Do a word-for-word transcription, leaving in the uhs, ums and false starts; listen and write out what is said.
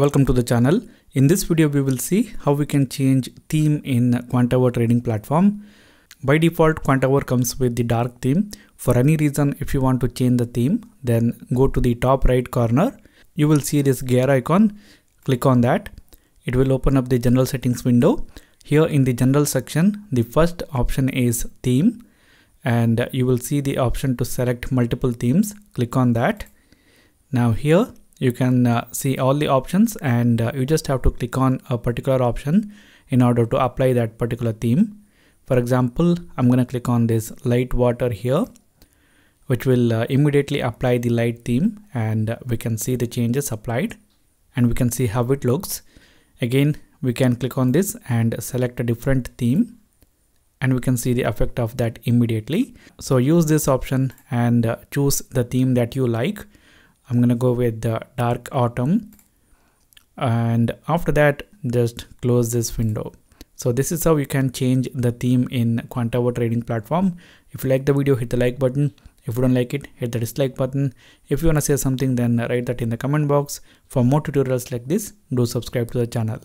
Welcome to the channel. In this video we will see how we can change theme in Quantower trading platform. By default Quantower comes with the dark theme. For any reason if you want to change the theme, then go to the top right corner. You will see this gear icon. Click on that. It will open up the general settings window. Here in the general section the first option is theme and you will see the option to select multiple themes. Click on that. Now here you can uh, see all the options and uh, you just have to click on a particular option in order to apply that particular theme. For example, I'm going to click on this light water here, which will uh, immediately apply the light theme, and uh, we can see the changes applied and we can see how it looks. Again, we can click on this and select a different theme and we can see the effect of that immediately. So use this option and uh, choose the theme that you like. I'm going to go with the dark autumn, and after that just close this window. So this is how you can change the theme in Quantower trading platform. If you like the video, hit the like button. If you don't like it, hit the dislike button. If you want to say something, then write that in the comment box. For more tutorials like this, do subscribe to the channel.